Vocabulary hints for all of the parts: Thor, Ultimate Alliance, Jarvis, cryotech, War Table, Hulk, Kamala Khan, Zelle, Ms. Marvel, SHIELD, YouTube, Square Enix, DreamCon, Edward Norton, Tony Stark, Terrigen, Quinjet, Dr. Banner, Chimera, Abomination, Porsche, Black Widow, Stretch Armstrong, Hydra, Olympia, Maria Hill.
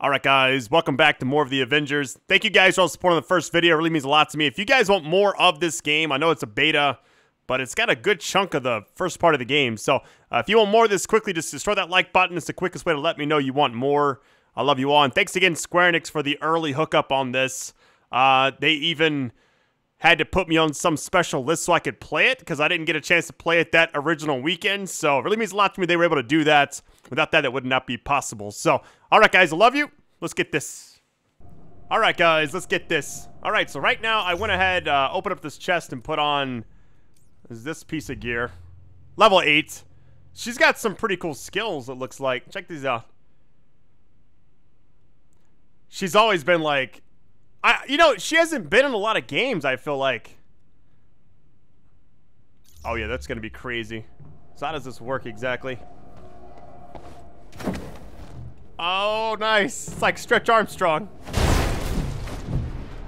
Alright guys, welcome back to more of the Avengers. Thank you guys for all the support on the first video. It really means a lot to me. If you guys want more of this game, I know it's a beta, but it's got a good chunk of the first part of the game. So if you want more of this, quickly just destroy that like button. It's the quickest way to let me know you want more. I love you all. And thanks again Square Enix for the early hookup on this. They even had to put me on some special list so I could play it, because I didn't get a chance to play it that original weekend. So it really means a lot to me they were able to do that. Without that, it would not be possible. So, alright guys, I love you. Let's get this. Alright guys, let's get this. Alright, so right now I went ahead, opened up this chest and put on this piece of gear. Level 8. She's got some pretty cool skills, it looks like. Check these out. She's always been like... you know, she hasn't been in a lot of games, I feel like. Oh yeah, that's gonna be crazy. So how does this work exactly? Oh, nice. It's like Stretch Armstrong.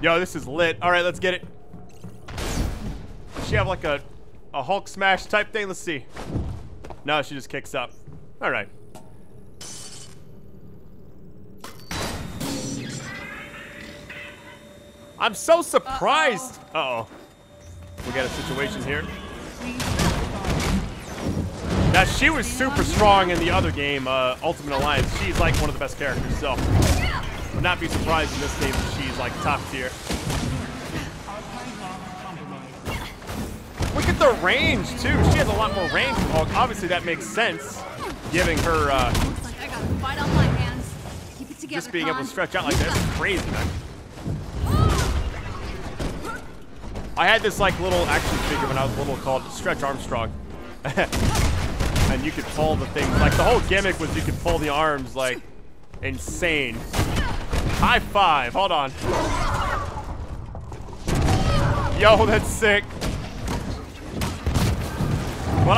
Yo, this is lit. All right, let's get it. Does she have like a Hulk smash type thing? Let's see. No, she just kicks up. All right. I'm so surprised. Uh-oh. We got a situation here. Now, she was super strong in the other game, Ultimate Alliance. She's like one of the best characters, so would not be surprised in this game that she's like top tier. Look at the range, too. She has a lot more range. Obviously, that makes sense, giving her just being able to stretch out like that. It's crazy, man. I had this like little action figure when I was little called Stretch Armstrong. And you could pull the things, like the whole gimmick was you could pull the arms like insane. High five, hold on. Yo, that's sick. But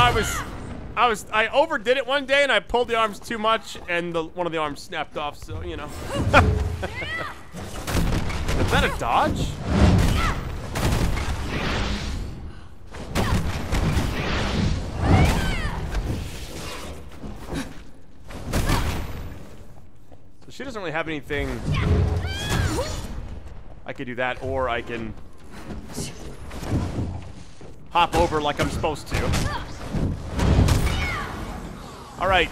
I overdid it one day and I pulled the arms too much and one of the arms snapped off, so you know. Is that a dodge? She doesn't really have anything. I could do that, or I can hop over like I'm supposed to. All right,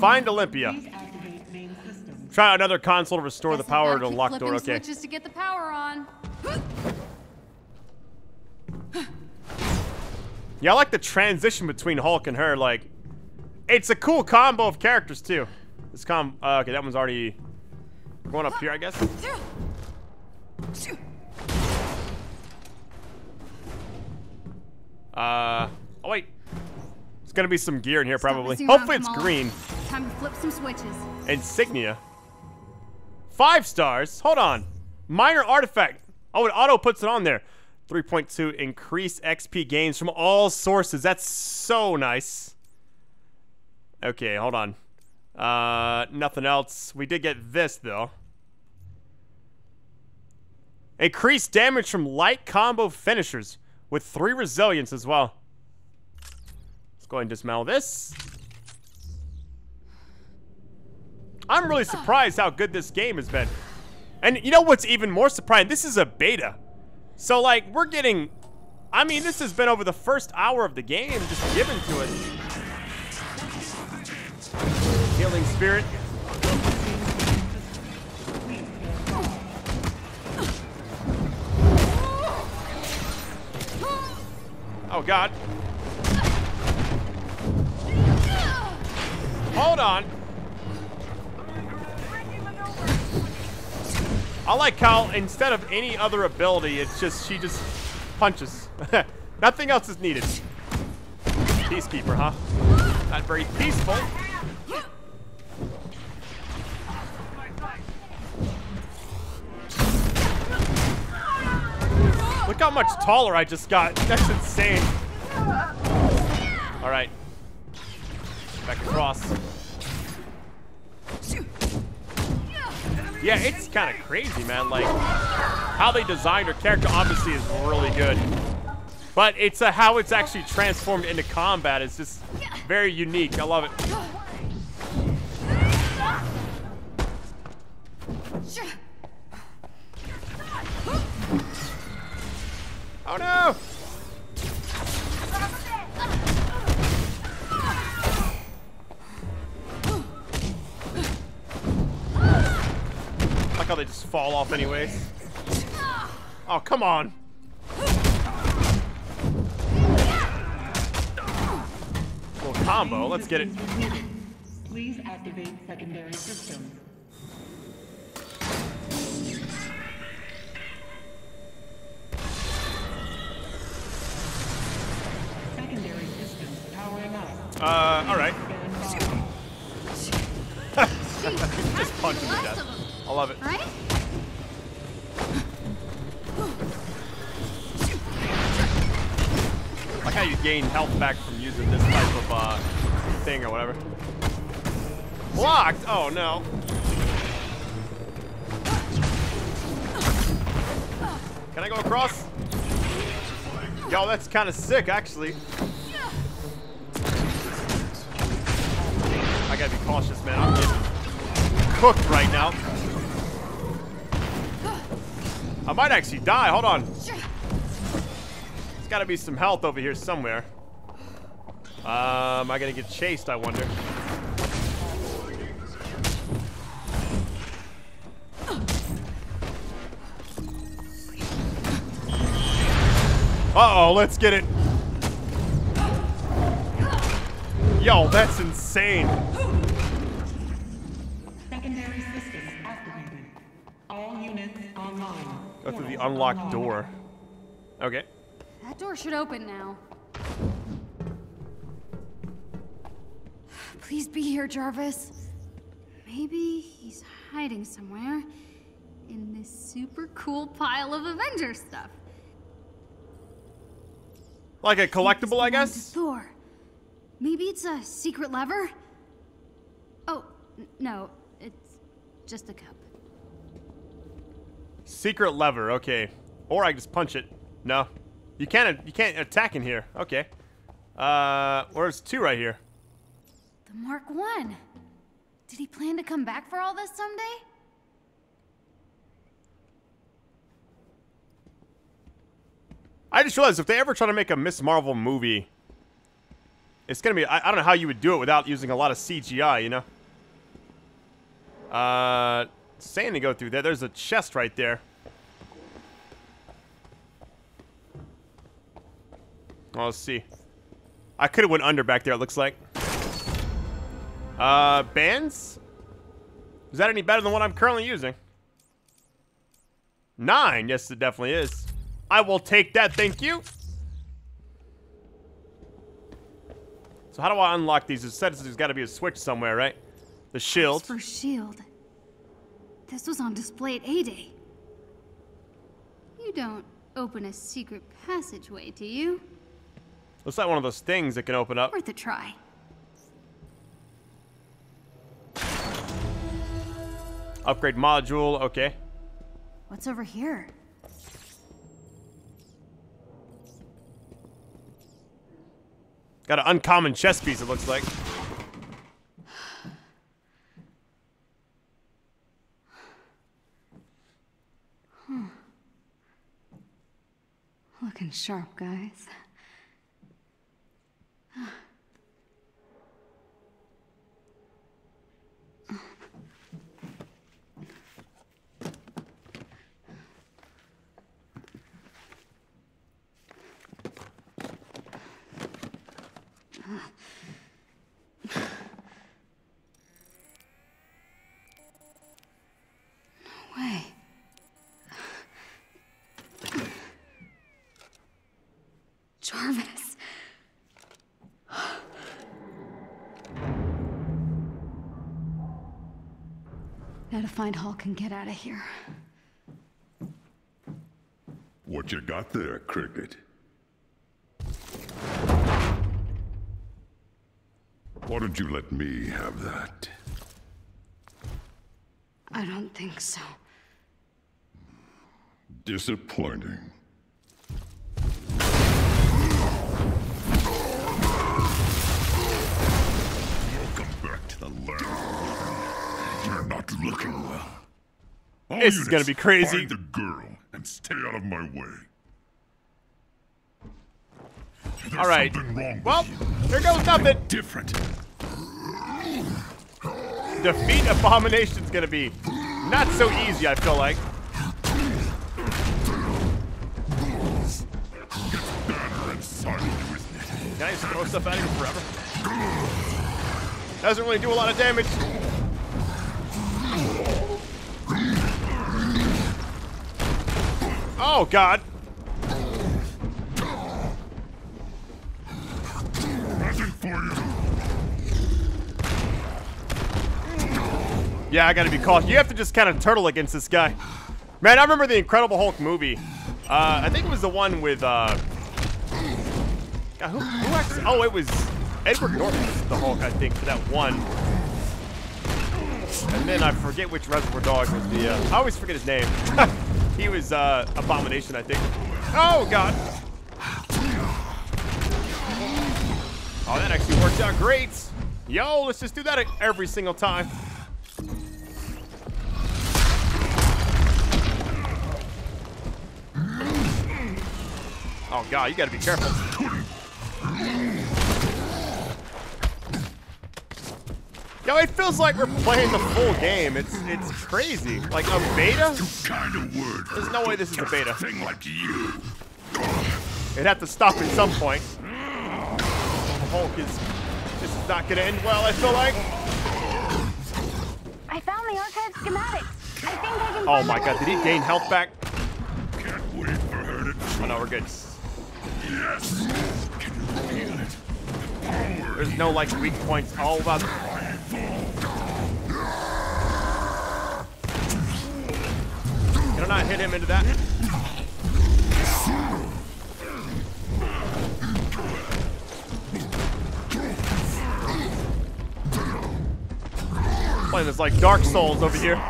find Olympia. Try another console to restore the power to lock door. Okay. Switches to get the power on. Yeah, I like the transition between Hulk and her. Like, it's a cool combo of characters too. This okay, that one's already going up here, I guess. Oh wait. There's gonna be some gear in here probably. Hopefully it's green. Time to flip some switches. Insignia. 5 stars? Hold on. Minor artifact. Oh, it auto puts it on there. 3.2 increase XP gains from all sources. That's so nice. Okay, hold on. Nothing else. We did get this, though. Increased damage from light combo finishers with 3 resilience as well. Let's go ahead and dismantle this. I'm really surprised how good this game has been. And you know what's even more surprising? This is a beta. So, like, we're getting... I mean, this has been over the first hour of the game just given to us. Healing spirit. Oh God. Hold on. I like how instead of any other ability, it's just, she just punches. Nothing else is needed. Peacekeeper, huh? Not very peaceful. Look how much taller I just got. That's insane. All right. Back across. Yeah, it's kind of crazy, man. Like, how they designed her character obviously is really good. But it's how it's actually transformed into combat is just very unique. I love it. Oh no! I like how they just fall off anyways. Oh, come on. Little combo, let's get it. Please activate secondary system. Secondary system powering up. Alright. Just punch him to death. I love it. Right? I like how you gain health back from using this type of thing or whatever. Blocked! Oh no. Can I go across? Yo, that's kind of sick actually. I gotta be cautious, man. I'm getting cooked right now. I might actually die. Hold on. There's gotta be some health over here somewhere. Am I gonna get chased, I wonder? Uh-oh, let's get it. Yo, that's insane. Secondary system activated. All units online. Go through the unlocked door. Okay. That door should open now. Please be here, Jarvis. Maybe he's hiding somewhere in this super cool pile of Avenger stuff. Like a collectible, I guess? Thor. Maybe it's a secret lever? Oh, no. It's just a cup. Secret lever, okay. Or I just punch it. No. You can't attack in here. Okay. Where's two right here? The Mark I. Did he plan to come back for all this someday? I just realized if they ever try to make a Miss Marvel movie, it's gonna be, I don't know how you would do it without using a lot of CGI, you know? Saying to go through there, there's a chest right there. Well, let's see. I could have went under back there, it looks like. Bands? Is that any better than what I'm currently using? 9, yes it definitely is. I will take that, thank you. So how do I unlock these? It says there's got to be a switch somewhere, right? The shield. That's for shield. This was on display at A-Day. You don't open a secret passageway, do you? Looks like one of those things that can open up. Worth a try. Upgrade module. Okay. What's over here? Got an uncommon chess piece, it looks like. Huh. Looking sharp, guys. Jarvis. Now to find Hulk and get out of here. What you got there, Cricket? Why don't you let me have that? I don't think so. Disappointing. Welcome back to the land. You're not looking well. This is gonna be crazy. Find the girl and stay out of my way. All right. Well, there goes nothing. Different. Defeat Abomination's gonna be not so easy, I feel like. Can I just throw stuff at him forever? Doesn't really do a lot of damage. Oh God! Yeah, I gotta be cautious. You have to just kind of turtle against this guy. Man, I remember the Incredible Hulk movie. I think it was the one with who actually? Oh, it was Edward Norton, the Hulk, I think, for that one. And then I forget which Reservoir Dog was the. I always forget his name. He was Abomination, I think. Oh God! Oh, that actually worked out great. Yo, let's just do that every single time. Oh God, you gotta be careful. Yo, it feels like we're playing the full game. It's crazy. Like a beta? There's no way this is a beta. It'd have to stop at some point. The Hulk is... This is not gonna end well, I feel like. I found the archive schematics. I think I can. Oh my God, did he gain health back? Can't wait for her to... Oh no, we're good. Yes. Can you feel it? There's no like weak points all about the... Can I not hit him into that? I'm playing this like Dark Souls over here.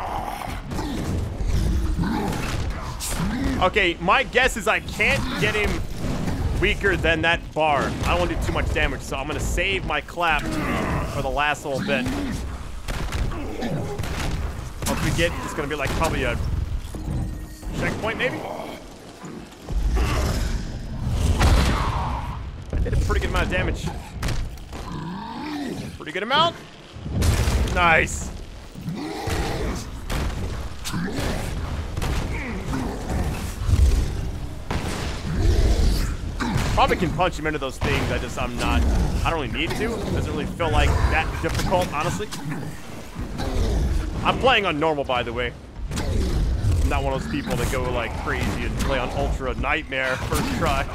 Okay, my guess is I can't get him weaker than that bar. I don't want to do too much damage, so I'm gonna save my clap for the last little bit. Once we get, it's gonna be like probably a checkpoint, maybe? I did a pretty good amount of damage. Pretty good amount. Nice. Probably can punch him into those things. I don't really need to. It doesn't really feel like that difficult, honestly. I'm playing on normal, by the way. I'm not one of those people that go like crazy and play on Ultra Nightmare first try.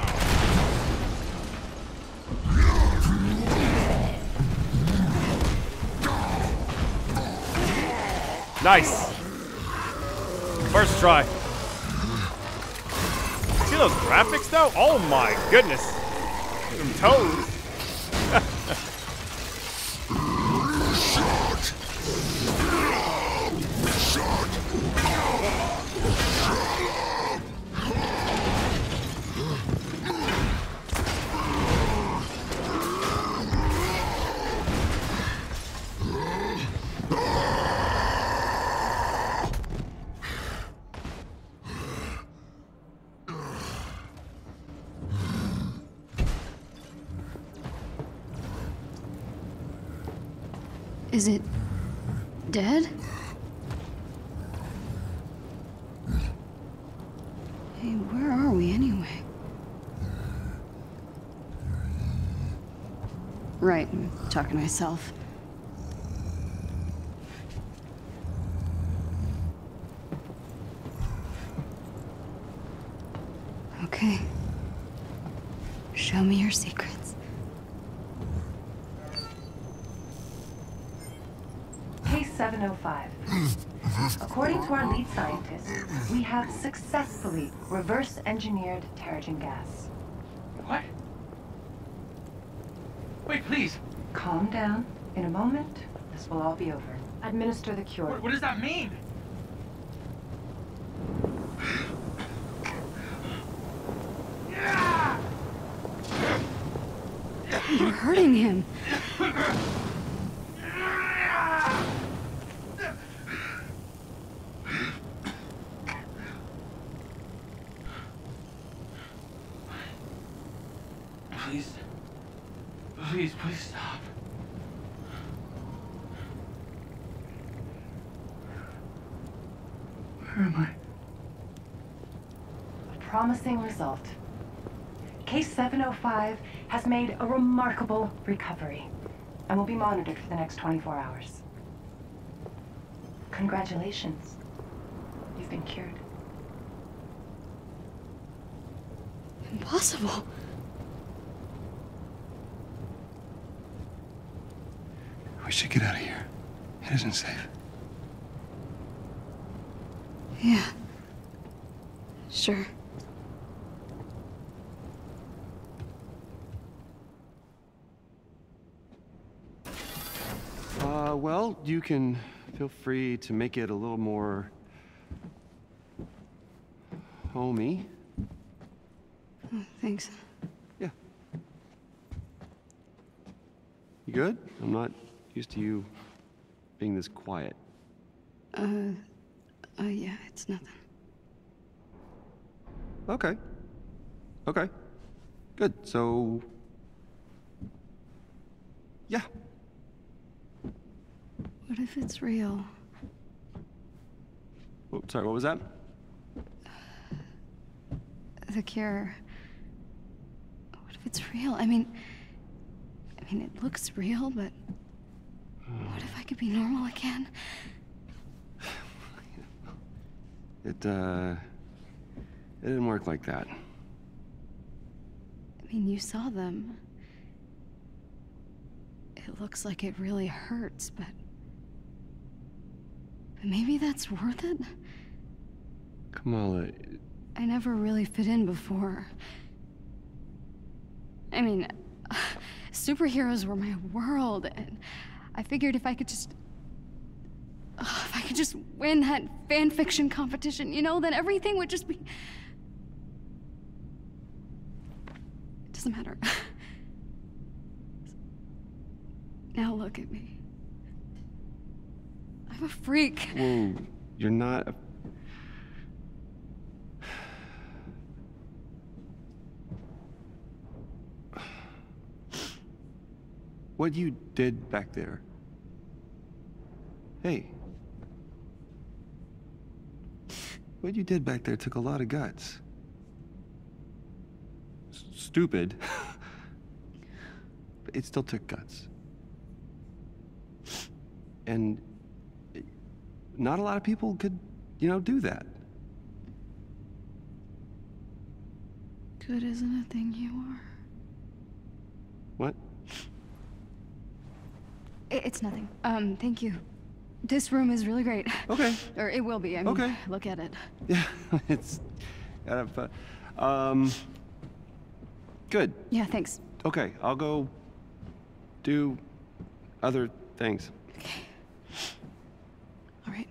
Nice. First try. See those graphics though? Oh my goodness. Them toes. Is it dead? Hey, where are we anyway? Right, I'm talking to myself. Okay. Show me your secret. According to our lead scientist, we have successfully reverse-engineered Terrigen gas. What? Wait, please. Calm down. In a moment, this will all be over. Administer the cure. What does that mean? You're hurting him. Please stop. Where am I? A promising result. Case 705 has made a remarkable recovery and will be monitored for the next 24 hours. Congratulations. You've been cured. Impossible. We should get out of here. It isn't safe. Yeah. Sure. Well, you can feel free to make it a little more homey. Oh, thanks. Yeah. You good? I'm not used to you being this quiet. Yeah, it's nothing. Okay. Okay. Good. So... yeah. What if it's real? Oh, sorry, what was that? The cure. What if it's real? I mean, it looks real, but... what if I could be normal again? It didn't work like that. I mean, you saw them. It looks like it really hurts, but maybe that's worth it? Kamala... I never really fit in before. I mean, superheroes were my world, and I figured if I could just... oh, if I could just win that fan fiction competition, you know, then everything would just be... it doesn't matter. Now look at me. I'm a freak. Whoa, you're not a... what you did back there. Hey. What you did back there took a lot of guts. Stupid. But it still took guts. And not a lot of people could, you know, do that. Good isn't a thing you are. What? It's nothing. Thank you. This room is really great. Okay. Or it will be. I mean, okay. Look at it. Yeah, it's... good. Yeah, thanks. Okay, I'll go do other things. Okay. All right.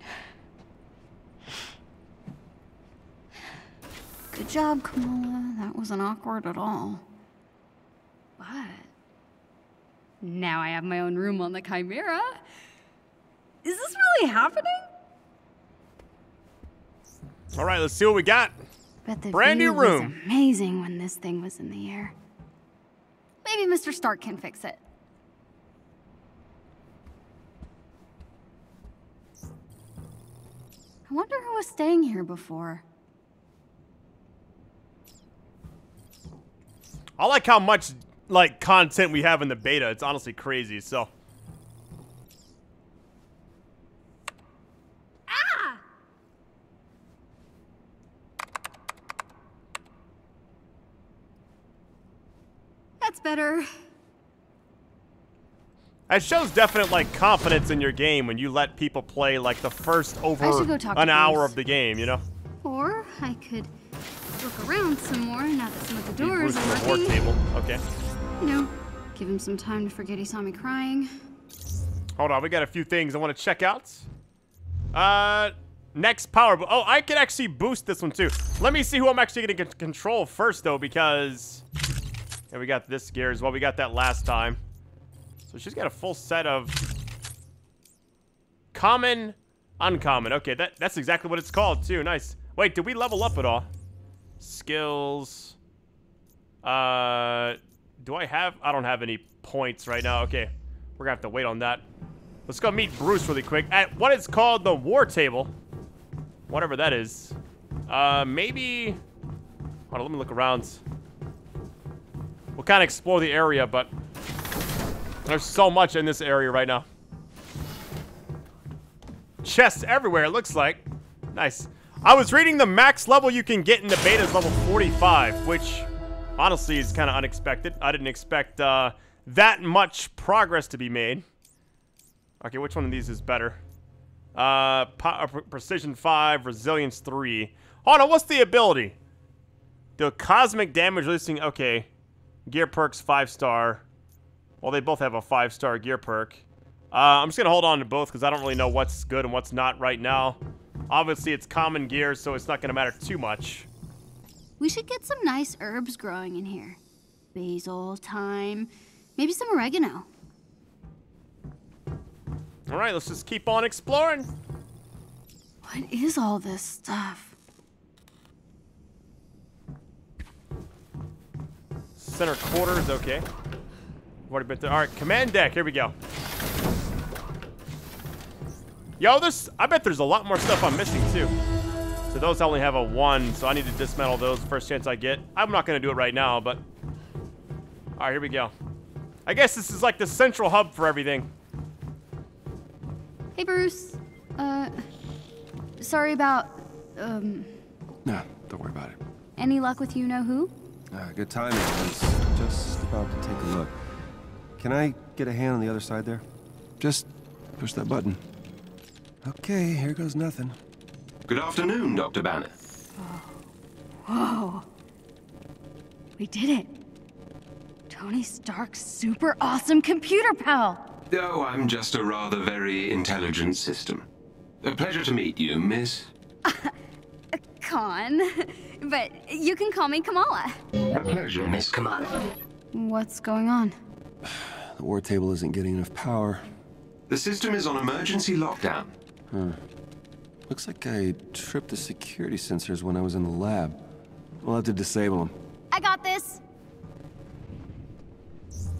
Good job, Kamala. That wasn't awkward at all. But... now I have my own room on the Chimera. Is this really happening? All right, let's see what we got. But the brand new room. Was amazing when this thing was in the air. Maybe Mr. Stark can fix it. I wonder who was staying here before. I like how much like content we have in the beta. It's honestly crazy. So. Better. It shows definite like confidence in your game when you let people play like the first over an hour of the game, you know. Or I could look around some more now that some of the doors are working. War Table. Okay. You know, give him some time to forget he saw me crying. Hold on, we got a few things I want to check out. Next power. Oh, I can actually boost this one too. Let me see who I'm actually going to control first though, because. And we got this gear as well. We got that last time. So she's got a full set of common, uncommon. Okay, that's exactly what it's called too. Nice. Wait, did we level up at all? Skills. Do I have... I don't have any points right now. Okay. We're gonna have to wait on that. Let's go meet Bruce really quick at what is called the War Table. Whatever that is. Maybe... Hold on, let me look around. We'll kind of explore the area, but... There's so much in this area right now. Chests everywhere, it looks like. Nice. I was reading the max level you can get in the beta is level 45, which... Honestly, it's kind of unexpected. I didn't expect that much progress to be made. Okay, which one of these is better? Precision 5, Resilience 3. Hold on, what's the ability? The Cosmic Damage Releasing... Okay. Gear perks, 5-star. Well, they both have a 5-star gear perk. I'm just going to hold on to both because I don't really know what's good and what's not right now. Obviously, it's common gear, so it's not going to matter too much. We should get some nice herbs growing in here. Basil, thyme, maybe some oregano. All right, let's just keep on exploring. What is all this stuff? Center quarters, okay. What a bit there. All right, command deck, here we go. Yo, this, I bet there's a lot more stuff I'm missing too. So those only have a 1, so I need to dismantle those the first chance I get. I'm not going to do it right now, but... Alright, here we go. I guess this is like the central hub for everything. Hey, Bruce. Sorry about... No, don't worry about it. Any luck with you-know-who? Good timing. I was just about to take a look. Can I get a hand on the other side there? Just push that button. Okay, here goes nothing. Good afternoon, Dr. Banner. Whoa. We did it. Tony Stark's super awesome computer pal. Oh, I'm just a rather very intelligent system. A pleasure to meet you, miss. Khan. But you can call me Kamala. A pleasure, Miss Kamala. What's going on? The War Table isn't getting enough power. The system is on emergency lockdown. Looks like I tripped the security sensors when I was in the lab. We'll have to disable them. I got this.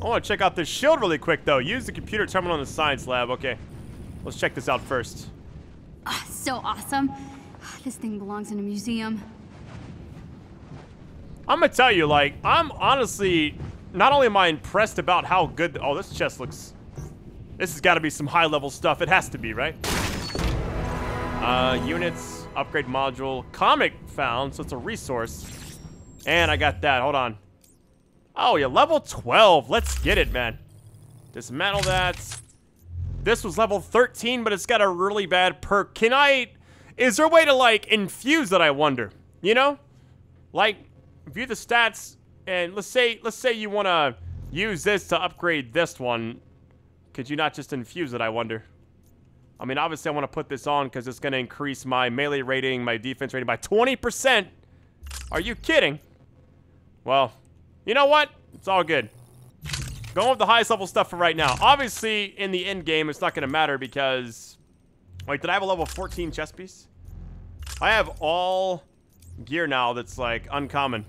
I want to check out this shield really quick, though. Use the computer terminal in the science lab. Okay. Let's check this out first. Oh, so awesome. This thing belongs in a museum. I'm going to tell you, like, I'm honestly... Not only am I impressed about how good... Oh, this chest looks... This has got to be some high-level stuff. It has to be, right? Units, upgrade module, comic found, so it's a resource. And I got that, hold on. Oh, yeah, level 12, let's get it, man. Dismantle that. This was level 13, but it's got a really bad perk. Can I, is there a way to, like, infuse that, I wonder? You know? Like, view the stats, and let's say you want to use this to upgrade this one. Could you not just infuse it, I wonder? I mean, obviously, I want to put this on because it's going to increase my melee rating, my defense rating by 20%. Are you kidding? Well, you know what? It's all good. Going with the highest level stuff for right now. Obviously, in the end game, it's not going to matter because... Wait, did I have a level 14 chest piece? I have all gear now that's, like, uncommon.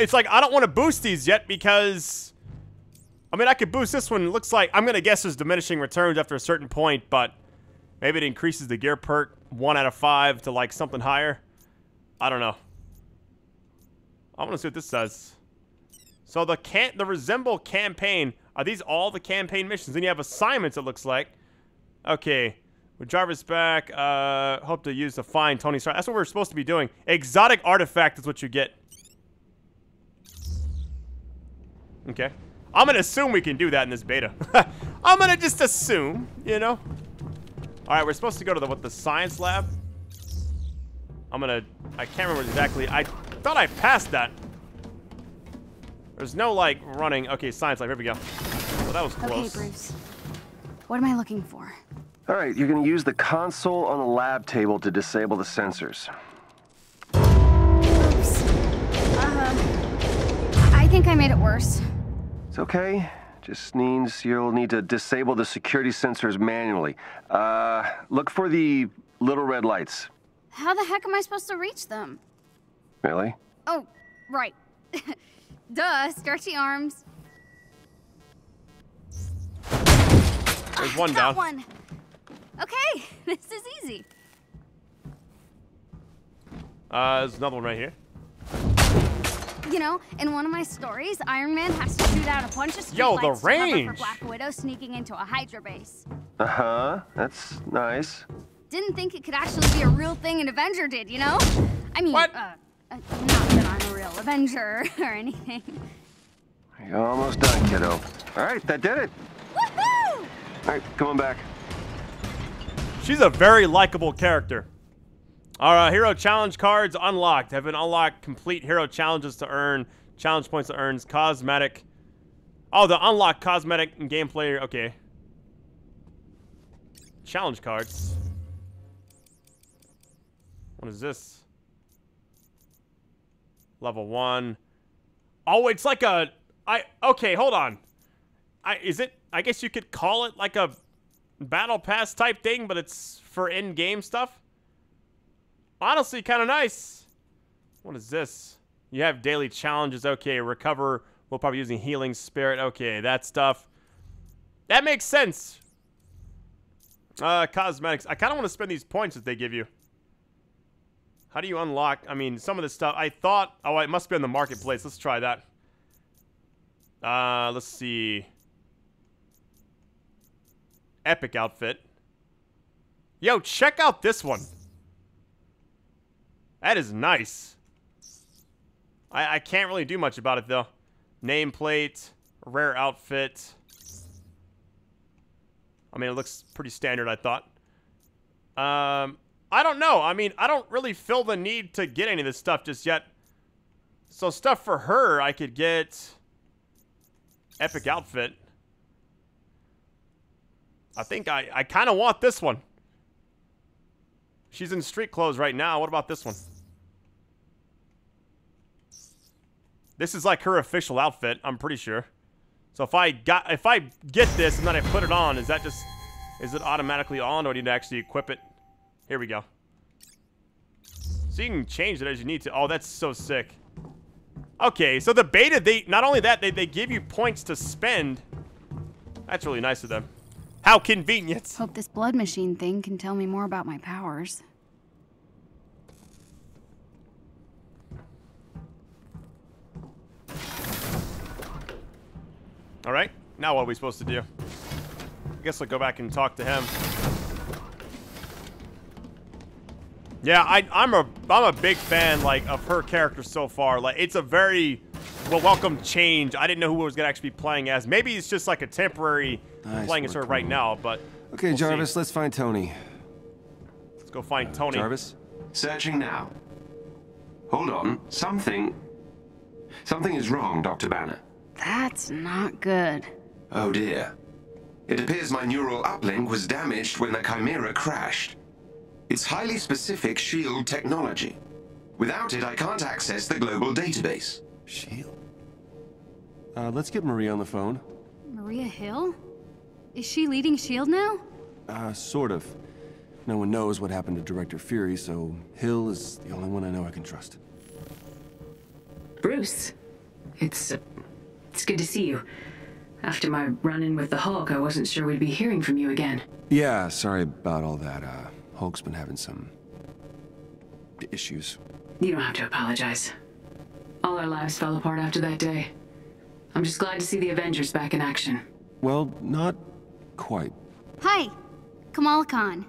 It's like, I don't want to boost these yet because... I mean, I could boost this one. It looks like, I'm going to guess there's diminishing returns after a certain point, but maybe it increases the gear perk 1 out of 5 to, like, something higher. I don't know. I want to see what this says. So the Resemble campaign. Are these all the campaign missions? Then you have assignments, it looks like. Okay. With Jarvis back, hope to use to find Tony Stark. That's what we're supposed to be doing. Exotic artifact is what you get. Okay. I'm going to assume we can do that in this beta. I'm going to just assume, you know. All right, we're supposed to go to the science lab. I can't remember exactly. I thought I passed that. There's no, like, running. Okay, science lab, here we go. Well, that was close. Okay, Bruce, what am I looking for? All right, you're going to use the console on the lab table to disable the sensors. Oops. I think I made it worse. It's okay. Just means you'll need to disable the security sensors manually. Look for the little red lights. How the heck am I supposed to reach them? Really? Oh, Right. Duh, stretchy arms. There's one down. One. Okay, this is easy. There's another one right here. You know, in one of my stories, Iron Man has to shoot out a bunch of streetlights to cover for Black Widow sneaking into a Hydra base. Uh-huh, that's nice. Didn't think it could actually be a real thing an Avenger did, you know? I mean, what? Not that I'm a real Avenger or anything. You're almost done, kiddo. All right, that did it. Woohoo! All right, come on back. She's a very likable character. Our hero challenge cards unlocked have been unlocked. Complete hero challenges to earn challenge points to earn cosmetic. Oh, the unlock cosmetic and gameplay. Okay. Challenge cards. What is this? Level 1. Oh, it's like a. Okay, hold on. Is it? I guess you could call it like a battle pass type thing, but it's for in-game stuff. Honestly, kind of nice. What is this? You have daily challenges. Okay, recover. We'll probably using healing spirit. Okay, that stuff. That makes sense. Cosmetics. I kind of want to spend these points that they give you. How do you unlock? I mean, some of this stuff. I thought, oh, it must be in the marketplace. Let's try that. Let's see. Epic outfit. Yo, check out this one. That is nice. I can't really do much about it, though. Nameplate, rare outfit. I mean, it looks pretty standard, I thought. I don't know. I mean, I don't really feel the need to get any of this stuff just yet. So stuff for her, I could get epic outfit. I think I kind of want this one. She's in street clothes right now. What about this one? This is like her official outfit, I'm pretty sure. So if I get this and then I put it on, is that just, is it automatically on, or do you need to actually equip it? Here we go. So you can change it as you need to. Oh, that's so sick. Okay, so the beta, not only that, they give you points to spend. That's really nice of them. How convenient. Hope this blood machine thing can tell me more about my powers. All right, now what are we supposed to do? I guess I'll go back and talk to him. Yeah, I'm a big fan of her character so far. Like, it's a very welcome change. I didn't know who I was gonna actually be playing as. Maybe it's just like a temporary playing as her right now, but okay, we'll see. Let's find Tony. Let's go find Tony. Jarvis, searching now. Hold on, something is wrong, Dr. Banner. That's not good. Oh dear. It appears my neural uplink was damaged when the Chimera crashed. It's highly specific SHIELD technology. Without it, I can't access the global database. SHIELD? Let's get Maria on the phone. Maria Hill? Is she leading SHIELD now? Sort of. No one knows what happened to Director Fury, so Hill is the only one I know I can trust. Bruce, it's good to see you. After my run-in with the Hulk, I wasn't sure we'd be hearing from you again. Yeah, sorry about all that. Hulk's been having some issues. You don't have to apologize. All our lives fell apart after that day. I'm just glad to see the Avengers back in action. Well, not quite. Hi, Kamala Khan.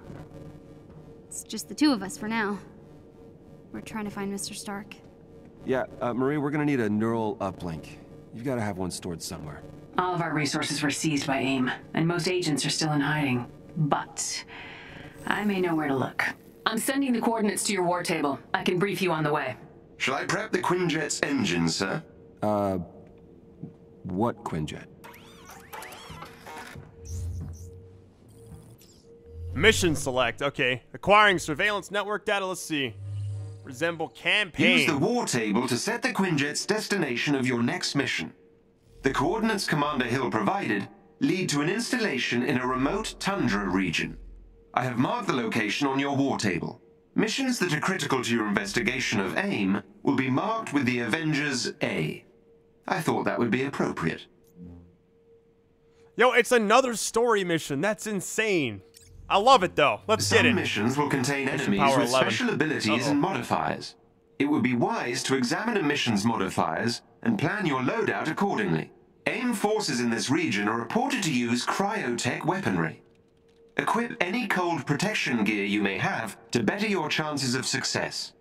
It's just the two of us for now. We're trying to find Mr. Stark. Yeah, Marie, we're gonna need a neural uplink. You've gotta have one stored somewhere. All of our resources were seized by AIM, and most agents are still in hiding. But I may know where to look. I'm sending the coordinates to your war table. I can brief you on the way. Shall I prep the Quinjet's engine, sir? What Quinjet? Mission select, okay. Acquiring surveillance network data, let's see. Resemble campaign. Use the war table to set the Quinjet's destination of your next mission. The coordinates Commander Hill provided lead to an installation in a remote tundra region. I have marked the location on your war table. Missions that are critical to your investigation of AIM will be marked with the Avengers A. I thought that would be appropriate. Yo, it's another story mission. That's insane. I love it, though. Let's get it. Some missions will contain enemies with special abilities and modifiers. It would be wise to examine a mission's modifiers and plan your loadout accordingly. AIM forces in this region are reported to use cryotech weaponry. Equip any cold protection gear you may have to better your chances of success.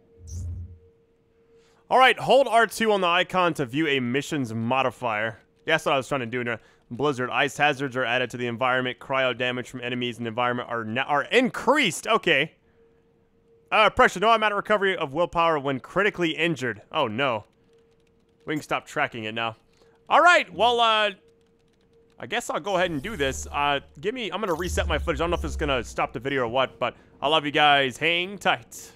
Alright, hold R2 on the icon to view a mission's modifier. Yeah, that's what I was trying to do. Blizzard ice hazards are added to the environment. Cryo damage from enemies in the environment are increased. Okay. Pressure. No amount of recovery of willpower when critically injured. Oh, no. We can stop tracking it now. Alright, well, I guess I'll go ahead and do this. I'm gonna reset my footage. I don't know if it's gonna stop the video or what, but I love you guys. Hang tight.